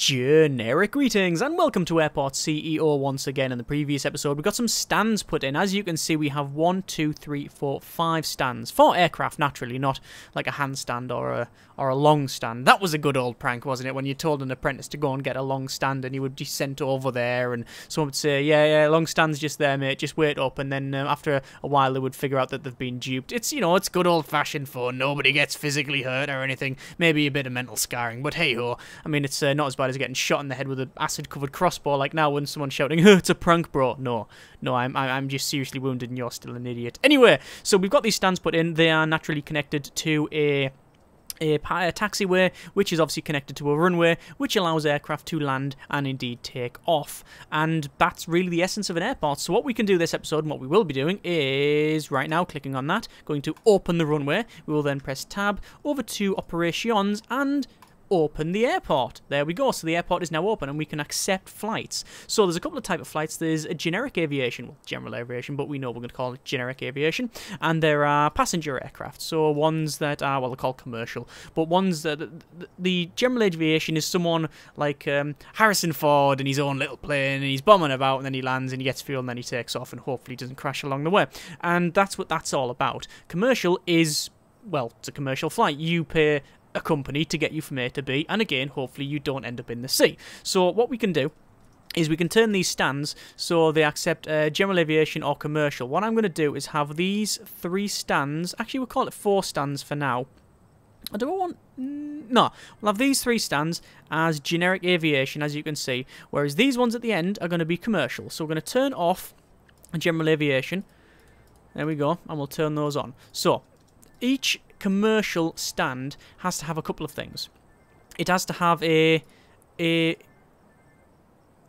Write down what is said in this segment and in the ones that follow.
Generic greetings and welcome to Airport CEO once again. In the previous episode we got some stands put in. As you can see we have 1, 2, 3, 4, 5 stands for aircraft, naturally, not like a handstand or a long stand. That was a good old prank, wasn't it, when you told an apprentice to go and get a long stand and he would be sent over there and someone would say, yeah, long stand's just there, mate, just wait up. And then after a while they would figure out that they've been duped. It's, you know, it's good old fashioned fun. Nobody gets physically hurt or anything, maybe a bit of mental scarring, but hey ho, I mean it's not as bad is getting shot in the head with an acid-covered crossbow like now when someone's shouting, oh, it's a prank, bro. No, I'm just seriously wounded and you're still an idiot. Anyway, so we've got these stands put in. They are naturally connected to a taxiway, which is obviously connected to a runway, which allows aircraft to land and indeed take off. And that's really the essence of an airport. So what we can do this episode and what we will be doing is right now clicking on that, going to open the runway. We will then press tab over to operations and open the airport. There we go. So the airport is now open and we can accept flights. So there's a couple of types of flights. There's a generic aviation, well, general aviation, but we know we're going to call it generic aviation. And there are passenger aircraft. So ones that are, well, they're called commercial, but ones that the general aviation is someone like Harrison Ford in his own little plane and he's bombing about and then he lands and he gets fuel and then he takes off and hopefully doesn't crash along the way. And that's what that's all about. Commercial is, well, it's a commercial flight. You pay a company to get you from A to B, and again, hopefully you don't end up in the sea. So what we can do is we can turn these stands so they accept general aviation or commercial. What I'm going to do is have these 3 stands, actually we'll call it 4 stands for now. No, we'll have these 3 stands as generic aviation, as you can see, whereas these ones at the end are going to be commercial. So we're going to turn off general aviation, there we go, and we'll turn those on. So each commercial stand has to have a couple of things. It has to have a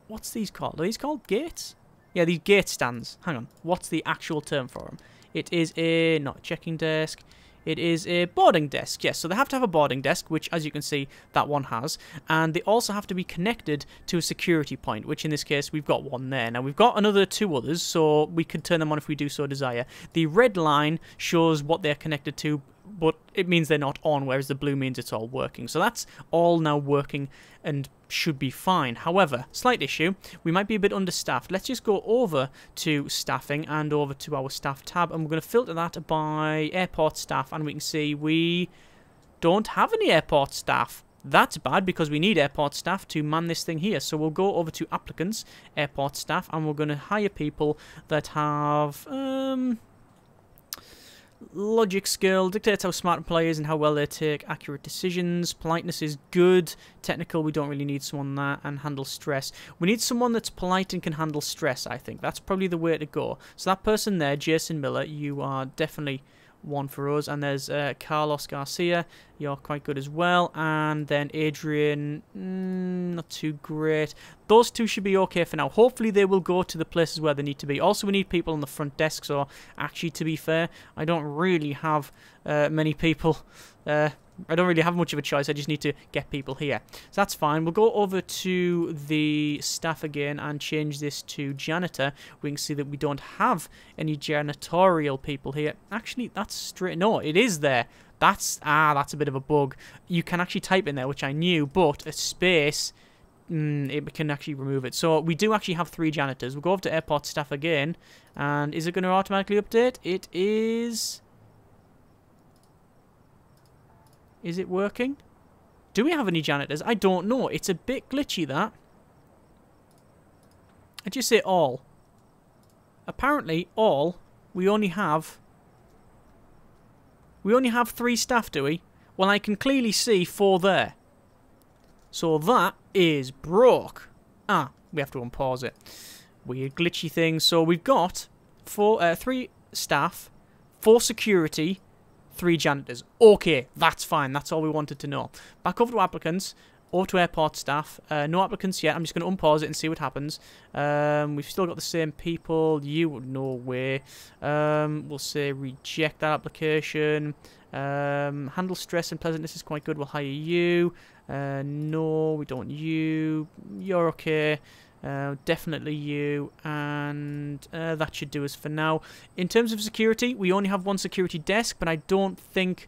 what's these called? Are these called gates? Yeah, these gate stands. Hang on. What's the actual term for them? It is a not checking desk. It is a boarding desk, yes. So they have to have a boarding desk, which, as you can see, that one has. And they also have to be connected to a security point, which in this case, we've got one there. Now, we've got another 2 others, so we can turn them on if we do so desire. The red line shows what they're connected to, but it means they're not on, whereas the blue means it's all working. So that's all now working and should be fine. However, slight issue, we might be a bit understaffed. Let's just go over to staffing and over to our staff tab, and we're going to filter that by airport staff, and we can see we don't have any airport staff. That's bad, because we need airport staff to man this thing here. So we'll go over to applicants, airport staff, and we're going to hire people that have logic skill, dictates how smart employees and how well they take accurate decisions. Politeness is good. Technical, we don't really need someone that. And handle stress. We need someone that's polite and can handle stress, I think. That's probably the way to go. So that person there, Jason Miller, you are definitely one for us. And there's Carlos Garcia. You're quite good as well. And then Adrian, not too great. Those 2 should be okay for now. Hopefully they will go to the places where they need to be. Also, we need people on the front desk. So actually, to be fair, I don't really have many people. I don't really have much of a choice. I just need to get people here. So that's fine. We'll go over to the staff again and change this to janitor. We can see that we don't have any janitorial people here. Actually, that's straight. No, it is there. That's a bit of a bug. You can actually type in there, which I knew, but a space, it can actually remove it. So we do actually have 3 janitors. We'll go over to airport staff again. And is it going to automatically update? It is. Is it working? Do we have any janitors? I don't know. It's a bit glitchy, that. I just say all. Apparently, all, we only have 3 staff, do we? Well, I can clearly see 4 there. So that is broke. Ah, we have to unpause it. Weird glitchy thing. So we've got 3 staff, 4 security, 3 janitors. Okay, that's fine. That's all we wanted to know. Back over to applicants, over to airport staff. No applicants yet. I'm just going to unpause it and see what happens. We've still got the same people. You, no way. We'll say reject that application. Handle stress and pleasantness is quite good. We'll hire you. No, we don't want you. You're okay. Definitely you, and that should do us for now. In terms of security, we only have 1 security desk, but I don't think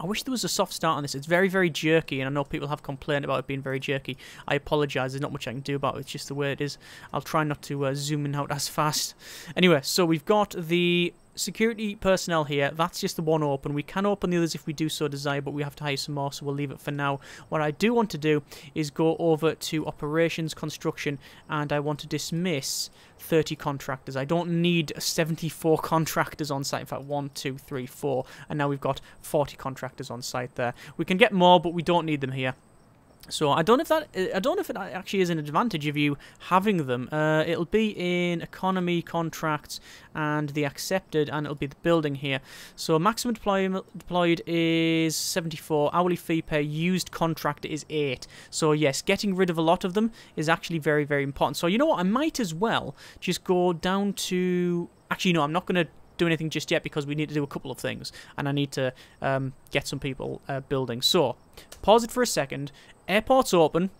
I wish there was a soft start on this. It's very, very jerky, and I know people have complained about it being very jerky. I apologise. There's not much I can do about it. It's just the way it is. I'll try not to zoom in out as fast. Anyway, so we've got the security personnel here. That's just the one open. We can open the others if we do so desire, but we have to hire some more, so we'll leave it for now. What I do want to do is go over to operations, construction, and I want to dismiss 30 contractors. I don't need 74 contractors on site. In fact, 1, 2, 3, 4, and now we've got 40 contractors on site there. We can get more, but we don't need them here. So I don't know if it actually is an advantage of you having them. It'll be in economy, contracts, and the accepted, and it'll be the building here. So maximum deployed is 74. Hourly fee per used contractor is 8. So yes, getting rid of a lot of them is actually very, very important. So you know what? I might as well just go down to... Actually, no, I'm not going to do anything just yet because we need to do a couple of things, and I need to get some people building. So pause it for a second. Airport's open.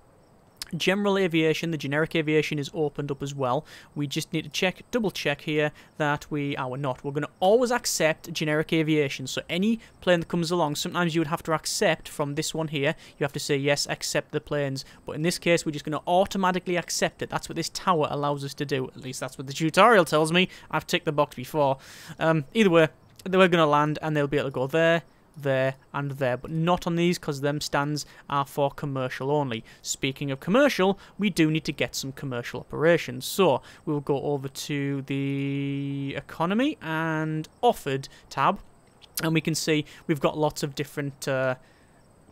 General aviation, the generic aviation, is opened up as well. We just need to check, double check here that we're not. We're going to always accept generic aviation. So any plane that comes along, sometimes you would have to accept from this one here. You have to say, yes, accept the planes. But in this case, we're just going to automatically accept it. That's what this tower allows us to do. At least that's what the tutorial tells me. I've ticked the box before. Either way, they were going to land and they'll be able to go there, there and there, but not on these because them stands are for commercial only. Speaking of commercial, we do need to get some commercial operations, so we'll go over to the economy and offered tab, and we can see we've got lots of different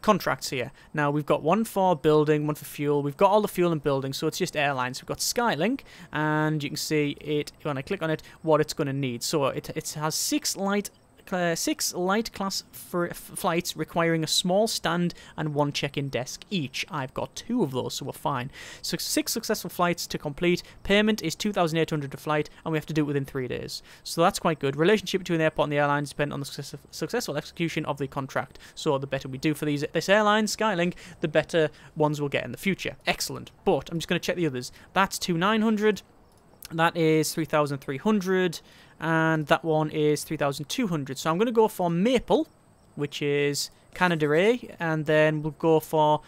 contracts here. Now we've got one for building, one for fuel. We've got all the fuel and building, so it's just airlines. We've got Skylink, and you can see it when I click on it what it's going to need. So it has 6 light class flights requiring a small stand and 1 check-in desk each. I've got 2 of those, so we're fine. So 6 successful flights to complete. Payment is 2,800 a flight, and we have to do it within 3 days. So that's quite good. Relationship between the airport and the airlines depend on the successful execution of the contract. So the better we do for this airline, Skylink, the better ones we'll get in the future. Excellent. But I'm just going to check the others. That's 2,900. That is 3,300, and that one is 3,200. So I'm going to go for Maple, which is Canada A, and then we'll go for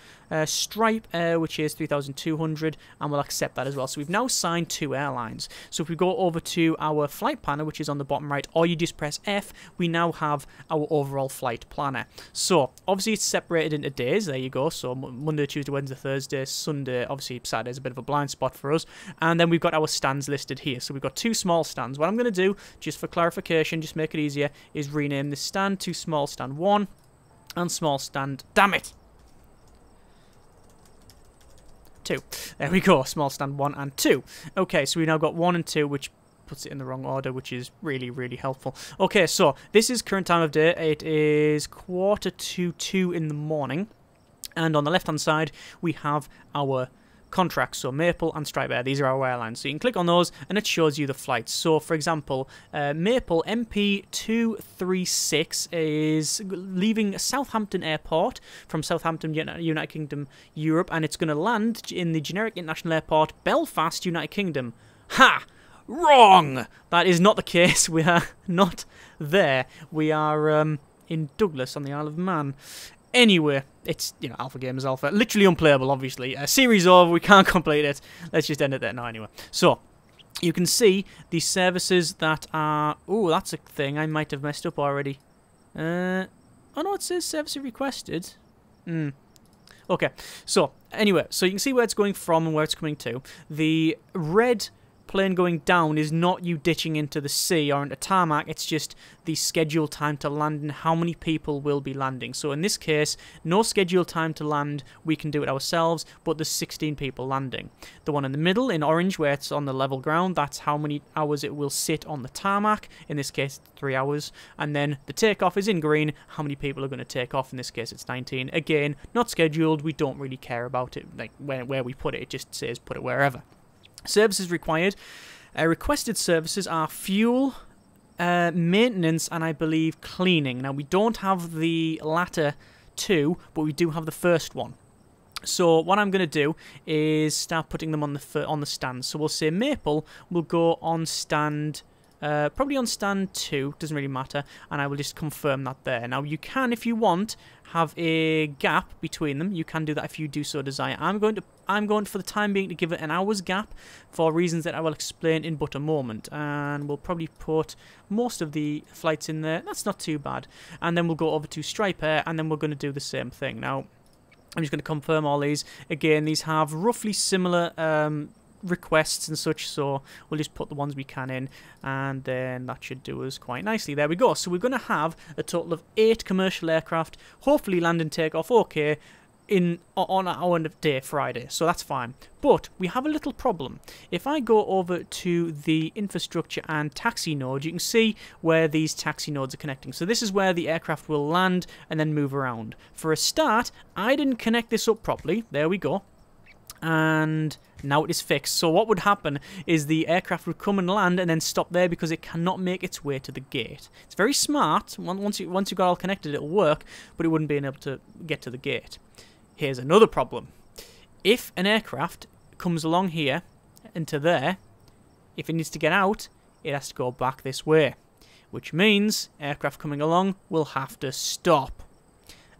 Stripe Air, which is 3,200, and we'll accept that as well. So we've now signed 2 airlines. So if we go over to our flight planner, which is on the bottom right, or you just press F, we now have our overall flight planner. So obviously it's separated into days. There you go. So Monday, Tuesday, Wednesday, Thursday, Sunday. Obviously Saturday's a bit of a blind spot for us. And then we've got our stands listed here. So we've got 2 small stands. What I'm going to do, just for clarification, just make it easier, is rename this stand to small stand 1. And small stand, damn it, 2. There we go, small stand 1 and 2. Okay, so we now got 1 and 2, which puts it in the wrong order, which is really, really helpful. Okay, so this is current time of day. It is 2:45 in the morning. And on the left-hand side, we have our contracts, so Maple and Stripe Air, these are our airlines. So you can click on those and it shows you the flights. So for example, Maple MP236 is leaving Southampton Airport from Southampton, United Kingdom, Europe, and it's going to land in the generic international airport, Belfast, United Kingdom. Ha! Wrong! That is not the case. We are not there. We are in Douglas on the Isle of Man. Anyway, it's, you know, Alpha Games Alpha. Literally unplayable, obviously. Series over, we can't complete it. Let's just end it there now, anyway. So, you can see the services that are... Oh, that's a thing I might have messed up already. Oh, no, it says service requested. Hmm. Okay, so, anyway, so you can see where it's going from and where it's coming to. The red plane going down is not you ditching into the sea or into tarmac, it's just the scheduled time to land and how many people will be landing. So in this case, no scheduled time to land, we can do it ourselves, but there's 16 people landing. The one in the middle in orange where it's on the level ground, that's how many hours it will sit on the tarmac, in this case 3 hours, and then the takeoff is in green, how many people are going to take off, in this case it's 19. Again, not scheduled, we don't really care about it, like where we put it, it just says put it wherever. Services required. Requested services are fuel, maintenance, and I believe cleaning. Now, we don't have the latter 2, but we do have the first one. So what I'm going to do is start putting them on the stand. So we'll say Maple will go on stand probably on stand 2, doesn't really matter, and I will just confirm that there. Now you can, if you want, have a gap between them. You can do that if you do so desire. I'm going for the time being to give it an hour's gap for reasons that I will explain in but a moment, and we'll probably put most of the flights in there. That's not too bad, and then we'll go over to Stripe Air, and then we're going to do the same thing. Now I'm just going to confirm all these again. These have roughly similar requests and such, so we'll just put the ones we can in, and then that should do us quite nicely. There we go. So we're going to have a total of 8 commercial aircraft, hopefully land and take off okay on our end of day Friday, so that's fine. But we have a little problem. If I go over to the infrastructure and taxi node, you can see where these taxi nodes are connecting. So this is where the aircraft will land and then move around. For a start, I didn't connect this up properly. There we go. And now it is fixed. So what would happen is the aircraft would come and land and then stop there because it cannot make its way to the gate. It's very smart. Once you got all connected, it'll work, but it wouldn't be able to get to the gate. Here's another problem. If an aircraft comes along here into there, if it needs to get out, it has to go back this way, which means aircraft coming along will have to stop,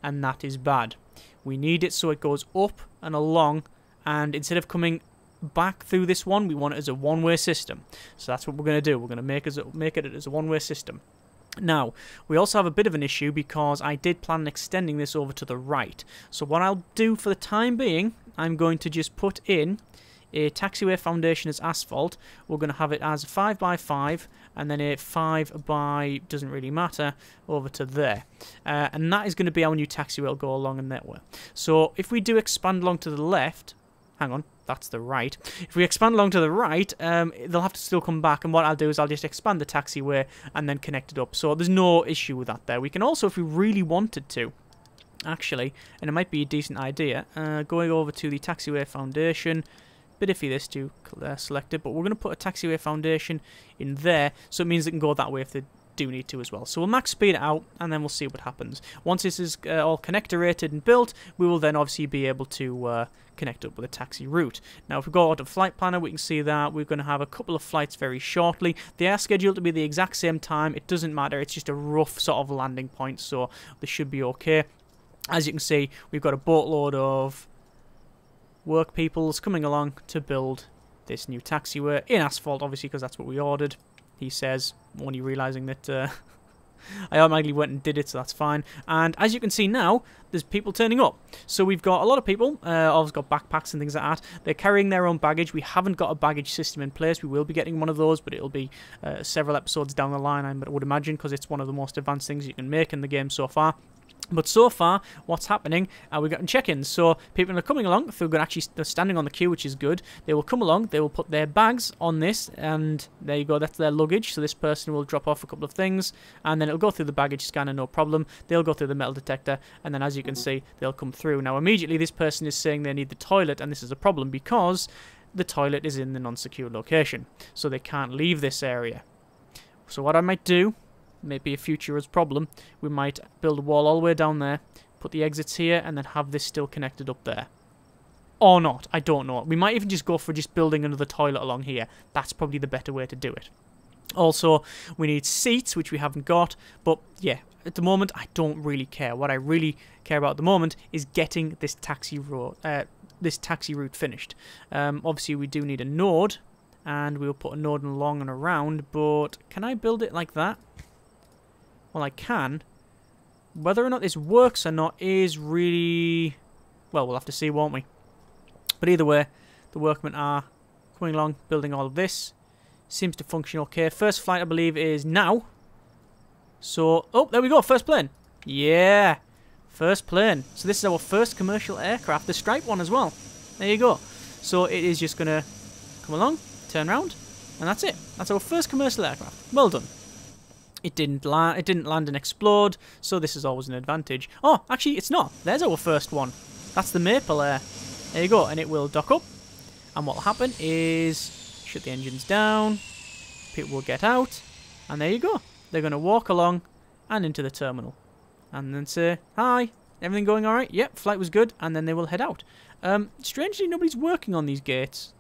and that is bad. We need it so it goes up and along, and instead of coming back through this one, we want it as a one-way system. So that's what we're going to do. We're going to make it as a one-way system. Now, we also have a bit of an issue because I did plan on extending this over to the right. So what I'll do for the time being, I'm going to just put in a taxiway foundation as asphalt. We're going to have it as a 5x5 and then a 5x, doesn't really matter, over to there. And that is going to be our new taxiway. It'll go along in that way. So if we do expand along to the left, hang on, that's the right. If we expand along to the right, they'll have to still come back, and what I'll do is I'll just expand the taxiway and then connect it up. So there's no issue with that there. We can also, if we really wanted to, actually, and it might be a decent idea, going over to the taxiway foundation. Bit iffy this to select it, but we're going to put a taxiway foundation in there, so it means it can go that way if they do need to as well. So we'll max speed it out, and then we'll see what happens. Once this is all connectorated and built, we will then obviously be able to connect up with a taxi route. Now, if we go out of Flight Planner, we can see that we're going to have a couple of flights very shortly. They are scheduled to be the exact same time. It doesn't matter. It's just a rough sort of landing point, so this should be okay. As you can see, we've got a boatload of work peoples coming along to build this new taxiway in asphalt, obviously, because that's what we ordered. He says, only realizing that I automatically went and did it, so that's fine. And as you can see now, there's people turning up. So we've got a lot of people, obviously got backpacks and things like that. They're carrying their own baggage. We haven't got a baggage system in place. We will be getting one of those, but it'll be several episodes down the line, I would imagine, because it's one of the most advanced things you can make in the game so far. But so far, what's happening, we're getting check-ins. So people are coming along, they're standing on the queue, which is good. They will come along, they will put their bags on this, and there you go, that's their luggage. So this person will drop off a couple of things, and then it'll go through the baggage scanner, no problem. They'll go through the metal detector, and then as you can see, they'll come through. Now immediately this person is saying they need the toilet, and this is a problem because the toilet is in the non-secure location. So they can't leave this area. So what I might do, maybe a future problem, we might build a wall all the way down there, put the exits here, and then have this still connected up there. Or not, I don't know. We might even just go for just building another toilet along here. That's probably the better way to do it. Also, we need seats, which we haven't got, but yeah, at the moment, I don't really care. What I really care about at the moment is getting this taxi route finished. Obviously, we do need a node, and we'll put a node along and around, but can I build it like that? Well, I can. Whether or not this works or not is really... well, we'll have to see, won't we? But either way, the workmen are coming along, building all of this. Seems to function okay. First flight, I believe, is now. So... oh, there we go. First plane. Yeah. First plane. So this is our first commercial aircraft. The Stripe one as well. There you go. So it is just going to come along, turn around, and that's it. That's our first commercial aircraft. Well done. It didn't land and explode, so this is always an advantage. Oh, actually, it's not. There's our first one. That's the Maple Air. There you go, and it will dock up. And what will happen is, shut the engines down, people will get out, and there you go. They're going to walk along and into the terminal. And then say, hi, everything going all right? Yep, flight was good, and then they will head out. Strangely, nobody's working on these gates.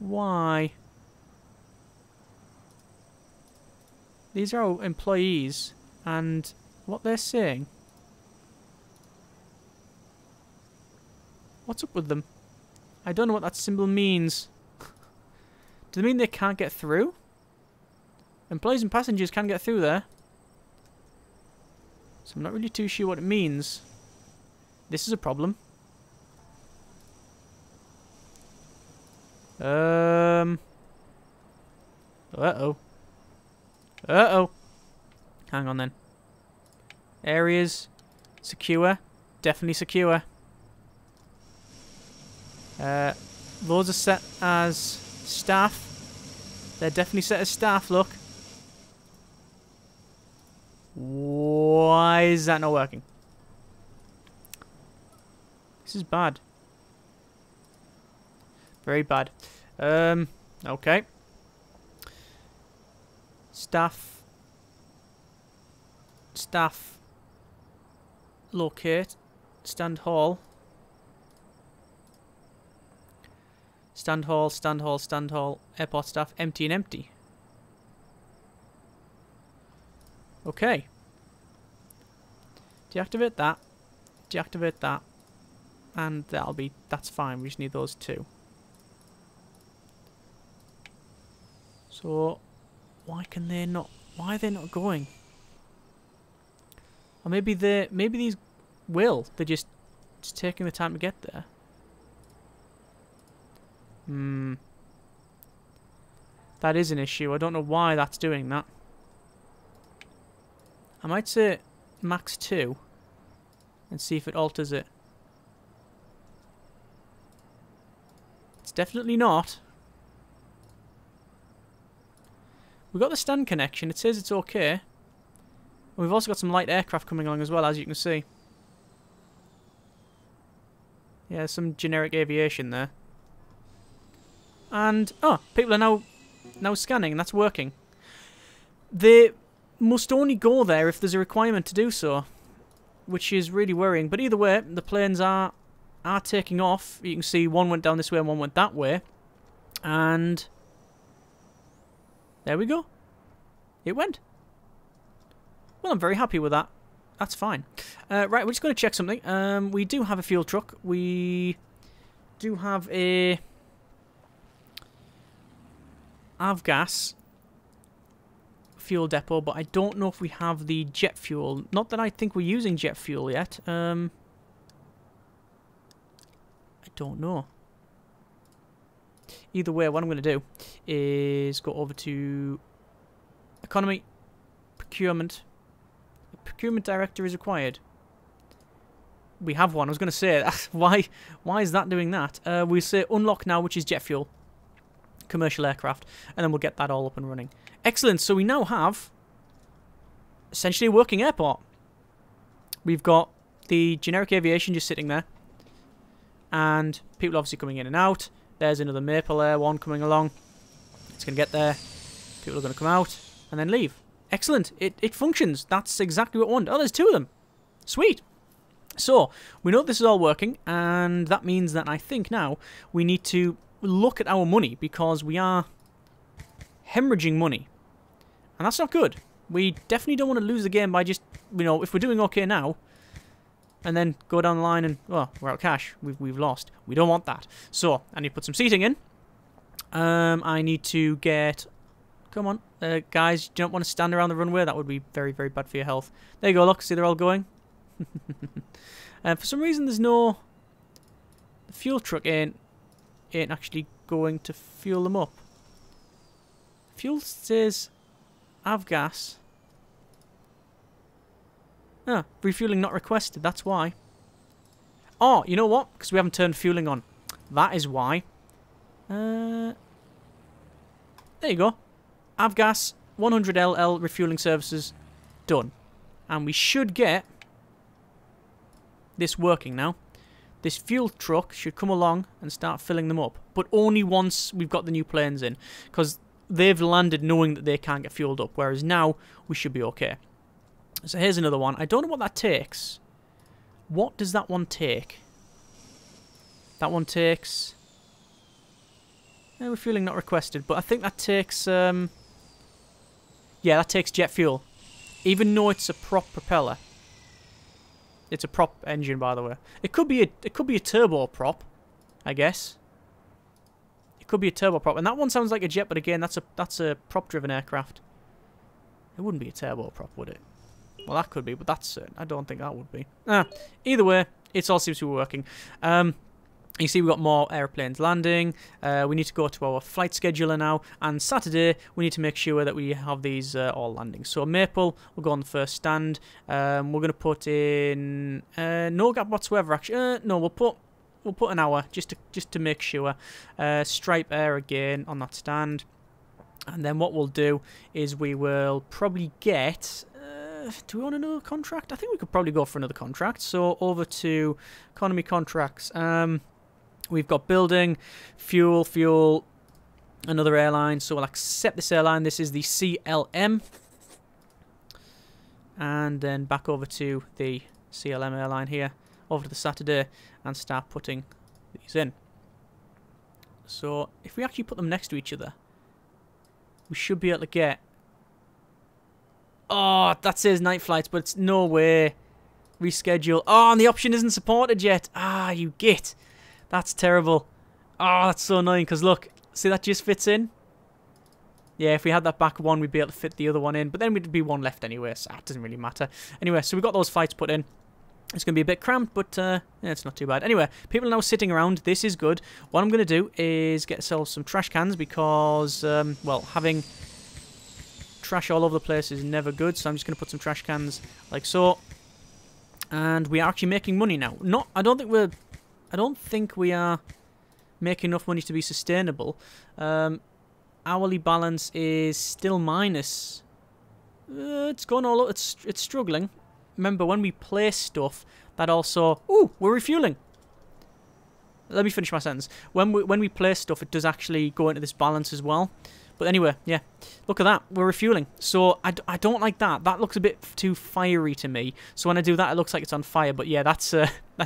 Why? These are all employees, and what they're saying. What's up with them? I don't know what that symbol means. Does it mean they can't get through? Employees and passengers can get through there. So I'm not really too sure what it means. This is a problem. Uh-oh. Uh-oh. Hang on then. Areas. Secure. Definitely secure. Those are set as staff. They're definitely set as staff, look. Why is that not working? This is bad. Very bad. Okay. Staff. Staff. Locate. Stand hall. Stand hall, stand hall, stand hall. Airport staff, empty and empty. Okay. Deactivate that. Deactivate that. And that'll be... That's fine. We just need those two. So... Why can they not... Why are they not going? Or maybe they... Maybe these will. They're just taking the time to get there. Hmm. That is an issue. I don't know why that's doing that. I might say max 2 and see if it alters it. It's definitely not. We've got the stand connection. It says it's okay. And we've also got some light aircraft coming along as well, as you can see. Yeah, some generic aviation there. And, oh, people are now scanning, and that's working. They must only go there if there's a requirement to do so, which is really worrying. But either way, the planes are taking off. You can see one went down this way and one went that way. And there we go. It went. Well, I'm very happy with that. That's fine. Right, we're just going to check something. We do have a fuel truck. We do have a... Avgas fuel depot, but I don't know if we have the jet fuel. Not that I think we're using jet fuel yet. I don't know. Either way, what I'm going to do is go over to economy, procurement. A procurement director is required. We have one. I was going to say, why is that doing that? We say unlock now, which is jet fuel. Commercial aircraft, and then we'll get that all up and running. Excellent, so we now have essentially a working airport. We've got the generic aviation just sitting there, and people obviously coming in and out. There's another Maple Air one coming along. It's going to get there. People are going to come out and then leave. Excellent, it functions. That's exactly what we want. Oh, there's two of them. Sweet. So, we know this is all working, and that means that I think now we need to look at our money, because we are hemorrhaging money, and that's not good. We definitely don't want to lose the game by just, you know, if we're doing okay now and then go down the line and, well, we're out of cash, we've lost. We don't want that. So I need to put some seating in. I need to get, come on, guys, you don't want to stand around the runway. That would be very, very bad for your health. There you go, look, see, they're all going. For some reason there's no, the fuel truck ain't actually going to fuel them up. Fuel says Avgas. Ah, refueling not requested, that's why. Oh, you know what? Because we haven't turned fueling on. That is why. There you go. Avgas, 100LL refueling services, done. And we should get this working now. This fuel truck should come along and start filling them up. But only once we've got the new planes in. Because they've landed knowing that they can't get fueled up. Whereas now, we should be okay. So here's another one. I don't know what that takes. What does that one take? That one takes... Refueling not requested. But I think that takes... Yeah, that takes jet fuel. Even though it's a prop propeller. It's a prop engine, by the way. It could be a turbo prop, I guess. It could be a turbo prop, and that one sounds like a jet, but again, that's a prop-driven aircraft. It wouldn't be a turbo prop, would it? Well, that could be, but that's I don't think that would be. Ah, either way, it all seems to be working. You see, we've got more airplanes landing. We need to go to our flight scheduler now, and Saturday we need to make sure that we have these all landing. So Maple will go on the first stand. We're going to put in no gap whatsoever. Actually, no, we'll put an hour just to make sure. Stripe Air again on that stand, and then what we'll do is we will probably get. Do we want another contract? I think we could probably go for another contract. So over to economy contracts. We've got building, fuel, another airline. So we'll accept this airline. This is the CLM. And then back over to the CLM airline here. Over to the Saturday and start putting these in. So if we actually put them next to each other, we should be able to get... Oh, that says night flights, but it's no way. Reschedule. Oh, and the option isn't supported yet. Ah, you git. That's terrible. Oh, that's so annoying, because look. See, that just fits in. Yeah, if we had that back one, we'd be able to fit the other one in. But then we'd be one left anyway, so that doesn't really matter. Anyway, so we've got those flights put in. It's going to be a bit cramped, but yeah, it's not too bad. Anyway, people are now sitting around. This is good. What I'm going to do is get ourselves some trash cans, because, well, having... trash all over the place is never good, so I'm just going to put some trash cans like so. And we are actually making money now. Not, I don't think we are making enough money to be sustainable. Hourly balance is still minus. It's going all up. It's struggling. Remember, when we place stuff, that also. Ooh, we're refueling. Let me finish my sentence. When we place stuff, it does actually go into this balance as well. But anyway, yeah, look at that. We're refueling. So I don't like that. That looks a bit too fiery to me. So when I do that, it looks like it's on fire. But yeah, that's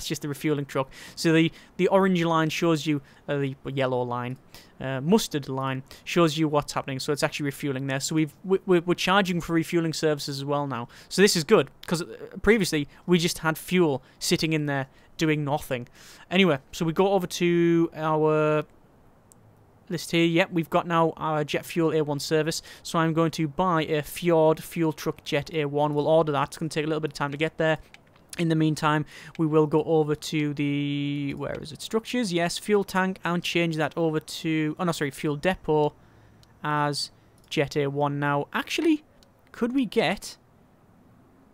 just the refueling truck. So the orange line shows you, the yellow line, mustard line shows you what's happening. So it's actually refueling there. So we're charging for refueling services as well now. So this is good, because previously we just had fuel sitting in there doing nothing. Anyway, so we go over to our... list here. Yep, we've got now our jet fuel A1 service, so I'm going to buy a Fjord fuel truck Jet A1. We'll order that. It's going to take a little bit of time to get there. In the meantime, we will go over to the, where is it, structures, yes, fuel tank, and change that over to, oh no, sorry, fuel depot as Jet A1 now. Actually, could we get,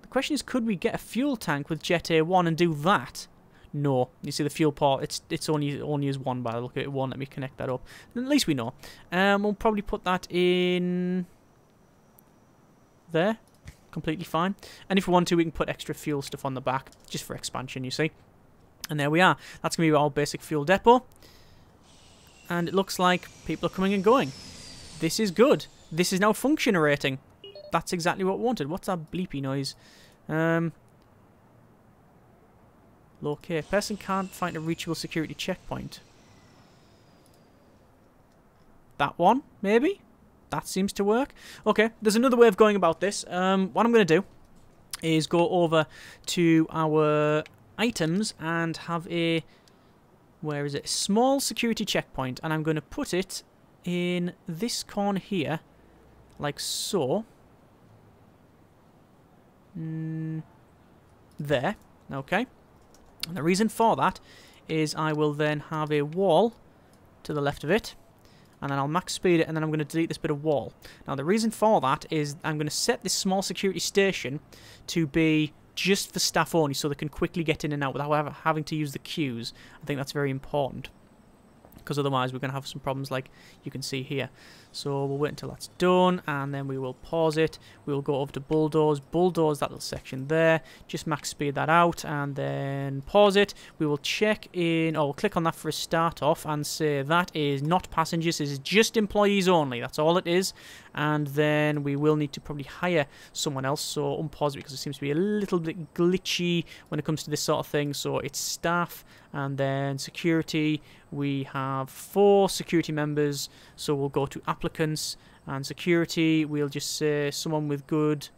the question is, could we get a fuel tank with Jet A1 and do that? No, you see the fuel part, it's only as one by the look at it. One, let me connect that up. At least we know. We'll probably put that in there. Completely fine. And if we want to, we can put extra fuel stuff on the back, just for expansion, you see. And there we are. That's going to be our basic fuel depot. And it looks like people are coming and going. This is good. This is now functionating. That's exactly what we wanted. What's that bleepy noise? Okay, person can't find a reachable security checkpoint. That one, maybe? That seems to work. Okay, there's another way of going about this. What I'm going to do is go over to our items and have a... where is it? Small security checkpoint. And I'm going to put it in this corner here, like so. There. Okay. And the reason for that is I will then have a wall to the left of it, and then I'll max speed it, and then I'm going to delete this bit of wall. Now the reason for that is I'm going to set this small security station to be just for staff only, so they can quickly get in and out without having to use the queues. I think that's very important, because otherwise we're going to have some problems like you can see here. So we'll wait until that's done, and then we will pause it. We will go over to bulldoze that little section there, just max speed that out, and then pause it. We will check in, or we'll click on that for a start off, and say that is not passengers, this is just employees only, that's all it is. And then we will need to probably hire someone else, so unpause it, because it seems to be a little bit glitchy when it comes to this sort of thing. So it's staff, and then security, we have 4 security members, so we'll go to applicants, And security, we'll just say someone with good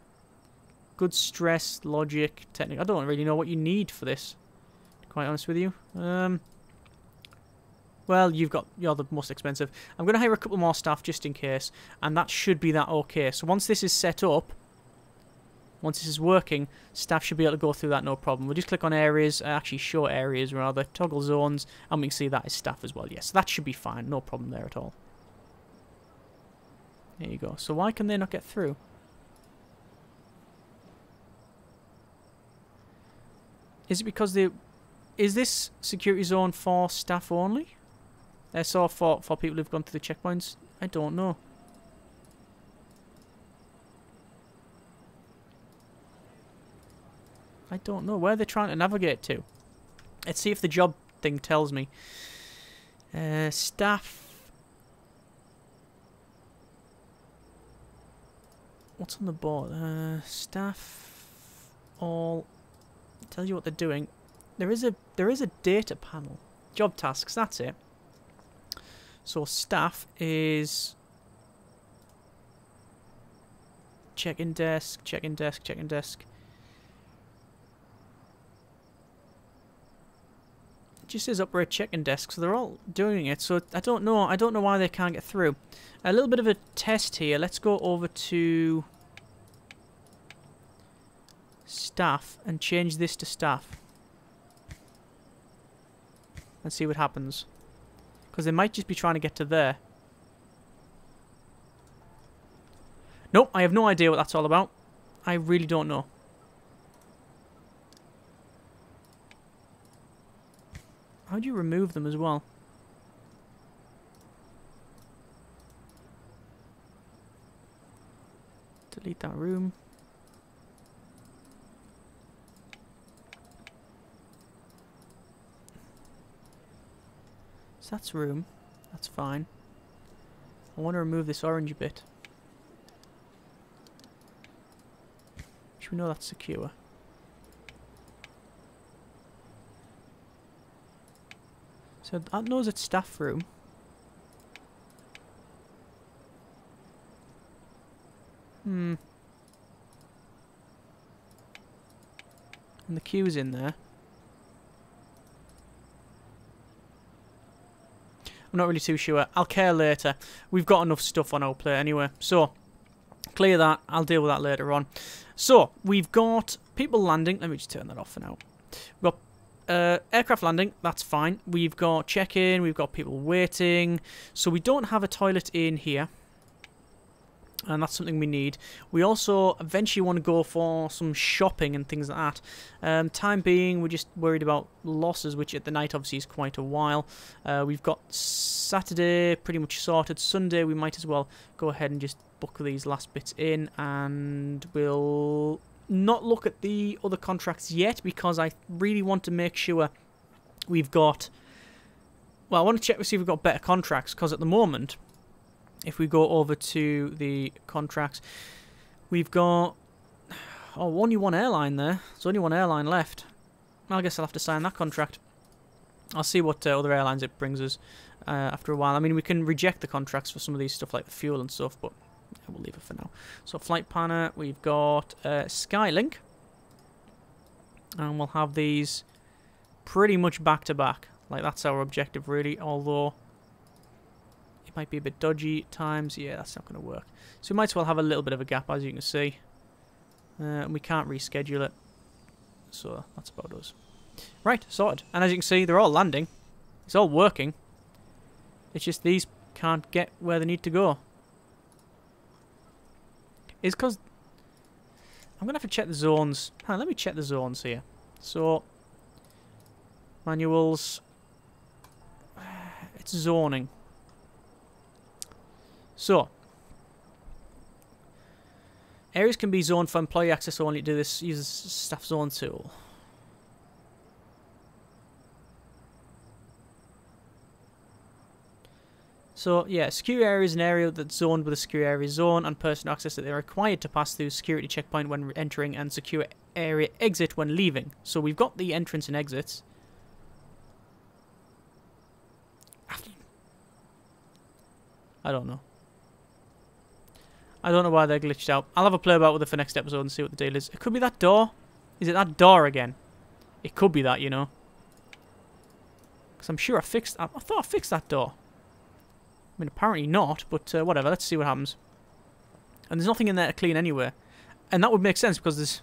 stress, logic, technique. I don't really know what you need for this, to be quite honest with you. Well, you're the most expensive. I'm going to hire a couple more staff just in case, and that should be that okay. So once this is set up, once this is working, staff should be able to go through that no problem. We'll just click on areas, actually show areas rather, toggle zones, and we can see that is staff as well. Yes, so that should be fine, no problem there at all. There you go. So why can they not get through? Is it because they... Is this security zone for staff only? So for people who've gone through the checkpoints? I don't know. I don't know where they're trying to navigate to. Let's see if the job thing tells me. Staff... What's on the board? Staff... All... Tell you what they're doing. There is a data panel. Job tasks, that's it. So staff is check-in desk, check-in desk, check-in desk. It just says operate check-in desk, so they're all doing it. So I don't know why they can't get through. A little bit of a test here. Let's go over to staff and change this to staff. Let's see what happens, because they might just be trying to get to there. Nope, I have no idea what that's all about. I really don't know. How do you remove them as well? Delete that room. So that's room. That's fine. I want to remove this orange bit. Should we know that's secure? So that knows it's staff room. And the queue's in there. I'm not really too sure. I'll care later. We've got enough stuff on our plate anyway. So, clear that. I'll deal with that later on. So, we've got people landing. Let me just turn that off for now. We've got aircraft landing. That's fine. We've got check-in. We've got people waiting. So, we don't have a toilet in here. And that's something we need. We also eventually want to go for some shopping and things like that. Time being, we're just worried about losses, which at the night obviously is quite a while. We've got Saturday pretty much sorted. Sunday, we might as well go ahead and just book these last bits in. And we'll not look at the other contracts yet, because I really want to make sure we've got... Well, I want to check to see if we've got better contracts, because at the moment... If we go over to the contracts, we've got only one airline there. There's only one airline left. I guess I'll have to sign that contract. I'll see what other airlines it brings us after a while. I mean, we can reject the contracts for some of these stuff like the fuel and stuff, but we'll leave it for now. So Flight Planner, we've got Skylink. And we'll have these pretty much back to back. Like, that's our objective really, although... Might be a bit dodgy at times. Yeah, that's not going to work. So we might as well have a little bit of a gap, as you can see. And we can't reschedule it. So that's about us. Right, sorted. And as you can see, they're all landing. It's all working. It's just these can't get where they need to go. It's because... I'm going to have to check the zones. Hang on, let me check the zones here. So, manuals. It's zoning. So, areas can be zoned for employee access only. Do this, use the staff zone tool. So, yeah, secure area is an area that's zoned with a secure area zone and personal access that they're required to pass through security checkpoint when entering and secure area exit when leaving. So we've got the entrance and exits. I don't know. I don't know why they're glitched out. I'll have a play about with it for next episode and see what the deal is. It could be that door. Is it that door again? It could be that, you know. Because I'm sure I fixed... I thought I fixed that door. I mean, apparently not, but whatever. Let's see what happens. And there's nothing in there to clean anyway. And that would make sense because there's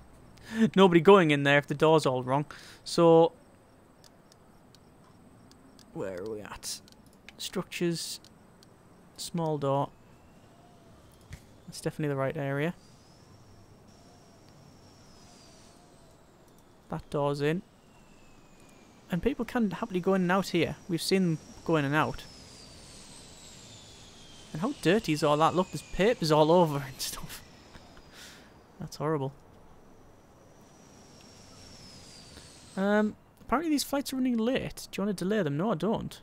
nobody going in there if the door's all wrong. So... where are we at? Structures. Small door. That's definitely the right area. That door's in. And people can happily go in and out here. We've seen them go in and out. And how dirty is all that? Look, there's papers all over and stuff. That's horrible. Apparently these flights are running late. Do you want to delay them? No, I don't.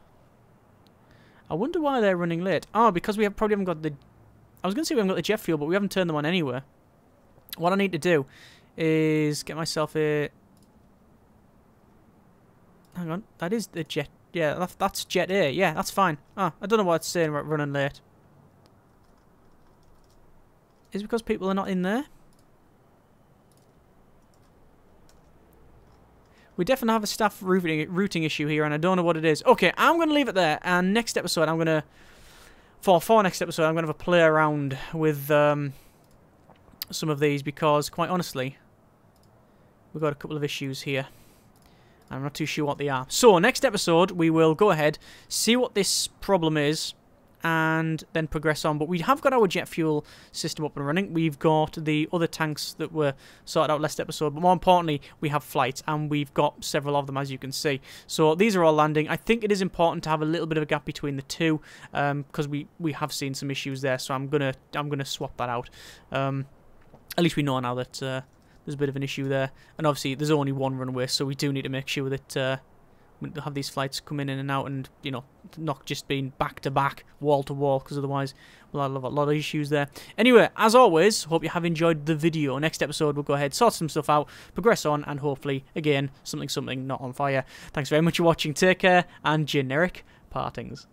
I wonder why they're running late. Oh, because we have probably haven't got the... I was going to say we haven't got the jet fuel, but we haven't turned them on anywhere. What I need to do is get myself a... hang on, that is the jet... yeah, that's Jet A. Yeah, that's fine. Ah, I don't know what it's saying about running late. Is it because people are not in there? We definitely have a staff routing issue here, and I don't know what it is. Okay, I'm going to leave it there, and next episode I'm going to... For next episode, I'm going to have a play around with some of these, because, quite honestly, we've got a couple of issues here. I'm not too sure what they are. So, next episode, we will go ahead, see what this problem is, and then progress on. But we have got our jet fuel system up and running. We've got the other tanks that were sorted out last episode. But more importantly, we have flights, and we've got several of them, as you can see. So, these are all landing. I think it is important to have a little bit of a gap between the two, because we have seen some issues there. So, I'm gonna swap that out. At least we know now that... there's a bit of an issue there, and obviously there's only one runway, so we do need to make sure that we have these flights come in and out, and you know, not just being back to back, wall to wall, because otherwise we'll have a lot of issues there. Anyway, as always, hope you have enjoyed the video. Next episode, we'll go ahead, sort some stuff out, progress on, and hopefully, again, something not on fire. Thanks very much for watching. Take care, and generic partings.